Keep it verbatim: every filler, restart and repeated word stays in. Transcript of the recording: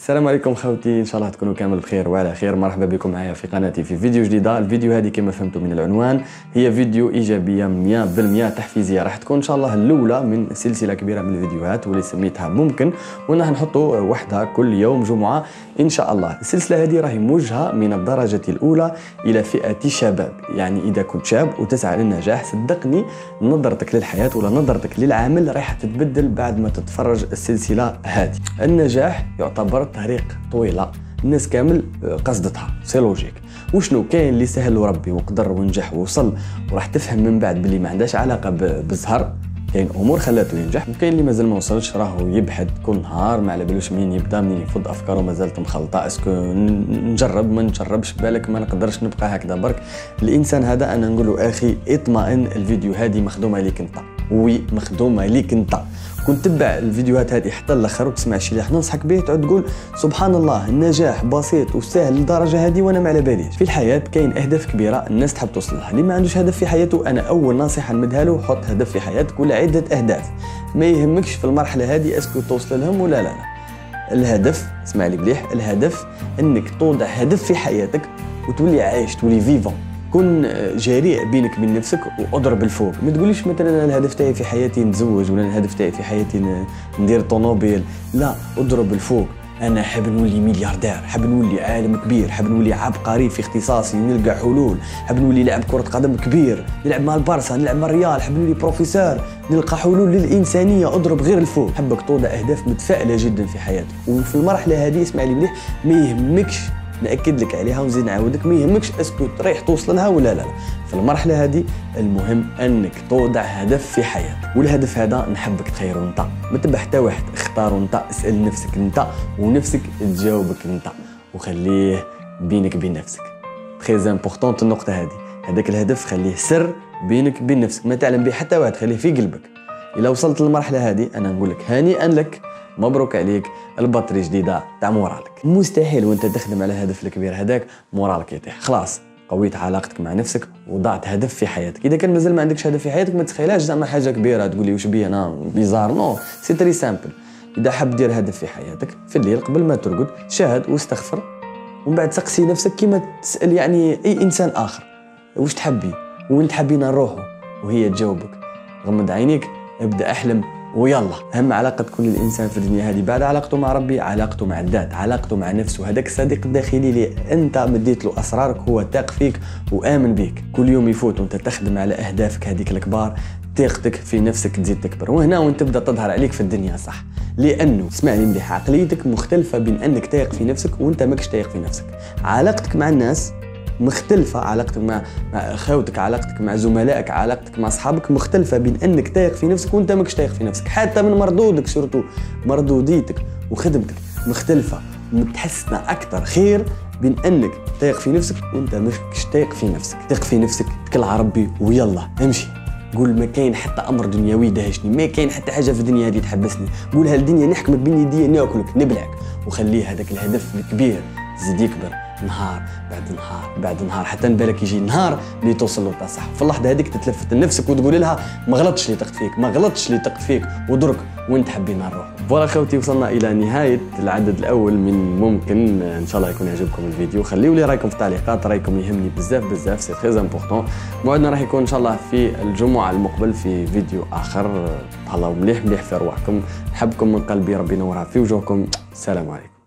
السلام عليكم خوتي، ان شاء الله تكونوا كامل بخير وعلى خير. مرحبا بكم معايا في قناتي في فيديو جديده. الفيديو هذه كما فهمتوا من العنوان هي فيديو ايجابيه مية بالمية تحفيزيه، راح تكون ان شاء الله الاولى من سلسله كبيره من الفيديوهات واللي سميتها ممكن، وراح نحطوا وحدها كل يوم جمعه ان شاء الله. السلسله هذه راهي موجهه من الدرجه الاولى الى فئه شباب، يعني اذا كنت شاب وتسعى للنجاح صدقني نظرتك للحياه ولا نظرتك للعمل راح تتبدل بعد ما تتفرج السلسله هذه. النجاح يعتبر طريق طويله الناس كامل قصدتها، سي لوجيك. وشنو كاين اللي سهل وربي وقدر ونجح ووصل وراح تفهم من بعد باللي ما عندهاش علاقه بالزهر، كاين امور خلاته ينجح، وكاين اللي مازال ما وصلش راهو يبحث كل نهار ما على بالوش منين يبدا منين يفض افكاره مازالت مخلطه، اسكو نجرب ما نجربش بالك ما نقدرش نبقى هكذا برك. الانسان هذا انا نقول له اخي اطمئن، الفيديو هذه مخدومه ليك انت، وي مخدومه ليك انت. كنت تبع الفيديوهات هذه حتى الاخر وتسمع الشيء اللي ننصحك به تعود تقول سبحان الله النجاح بسيط وسهل للدرجه هذه وانا ما على باليش. في الحياه كاين اهداف كبيره الناس تحب توصل لها، اللي ما عندوش هدف في حياته انا اول نصيحه نمدها له حط هدف في حياتك ولا عده اهداف، ما يهمكش في المرحله هذه اسكو توصل لهم ولا لا لا. الهدف اسمع لي مليح، الهدف انك توضع هدف في حياتك وتولي عايش تولي فيفون، كن جريء بينك وبين نفسك واضرب الفوق. ما تقوليش مثلا انا الهدف تاعي في حياتي نتزوج ولا الهدف تاعي في حياتي ندير طونوبيل، لا اضرب الفوق. انا حاب نولي ملياردير، حاب نولي عالم كبير، حاب نولي عبقري في اختصاصي ونلقى حلول، حاب نولي لاعب كره قدم كبير، نلعب مع البارسا، نلعب مع الريال، حاب نولي بروفيسور، نلقى حلول للانسانيه، اضرب غير الفوق. حبك توضع اهداف متفائله جدا في حياتك، وفي المرحله هذه اسمع لي مليح ما يهمكش، نأكد لك عليها ونزيد نعاودك، ما يهمكش اسكو تريح توصل لها ولا لا لا. في المرحله هذه المهم انك توضع هدف في حياتك، والهدف هذا نحبك تخيره انت، ما تبع حتى واحد، اختاره انت، اسال نفسك انت ونفسك تجاوبك انت، وخليه بينك بين نفسك. تري امبورطونت النقطه هذه، هذاك الهدف خليه سر بينك بين نفسك، ما تعلم به حتى واحد، خليه في قلبك. الا وصلت للمرحله هذه انا نقول لك هانئا لك، مبروك عليك، البطري جديده تاع مورالك. مستحيل وانت تخدم على هدف الكبير هذاك مورالك يطيح، خلاص قويت علاقتك مع نفسك وضعت هدف في حياتك. اذا كان مازال ما عندكش هدف في حياتك ما تخيلهاش زعما حاجه كبيره تقول لي واش بيا انا بيزار، نو سي تري سامبل. اذا حاب دير هدف في حياتك في الليل قبل ما ترقد شاهد واستغفر، ومن بعد سقسي نفسك كيما تسال يعني اي انسان اخر واش تحبي وين تحبينا نروحوا، وهي تجاوبك. غمض عينيك ابدا احلم ويلا. اهم علاقه تكون للانسان في الدنيا هذه بعد علاقته مع ربي علاقته مع الذات، علاقته مع نفسه، هذاك الصديق الداخلي اللي انت مديت له اسرارك هو تاق فيك وامن بيك. كل يوم يفوت وانت تخدم على اهدافك هذيك الكبار ثقتك في نفسك تزيد تكبر، وهنا وين تبدا تظهر عليك في الدنيا صح، لانه اسمعني مليح عقليتك مختلفه بين انك تايق في نفسك وانت ماكش تايق في نفسك. علاقتك مع الناس مختلفة، علاقتك مع خوتك، علاقتك مع زملائك، علاقتك مع أصحابك مختلفة بين أنك تايق في نفسك وأنت ماكش تايق في نفسك، حتى من مردودك سورتو مردوديتك وخدمتك مختلفة متحسنة أكثر خير بين أنك تايق في نفسك وأنت ماكش تايق في نفسك. تايق في نفسك تكل على ربي ويلا امشي، قول ما كاين حتى أمر دنيوي دهشني، ما كاين حتى حاجة في الدنيا هذه تحبسني، قول هالدنيا نحكمك بين يديا ناكلك نبلعك، وخليه هذاك الهدف الكبير زيد يكبر نهار بعد نهار بعد نهار حتى نبالك يجي نهار اللي توصل له تاع صح. في اللحظه هذيك تتلفت لنفسك وتقول لها ما غلطتش اللي تقت فيك، ما غلطتش اللي تق فيك، ودرك وين تحبي نروح. فوالا خوتي وصلنا الى نهايه العدد الاول من ممكن، ان شاء الله يكون يعجبكم الفيديو، خليوا لي رايكم في التعليقات، رايكم يهمني بزاف بزاف، سي تري امبورطون. موعدنا راح يكون ان شاء الله في الجمعه المقبل في فيديو اخر. تهلاو مليح مليح في رواحكم، نحبكم من قلبي، ربي ينورها في وجوهكم، السلام عليكم.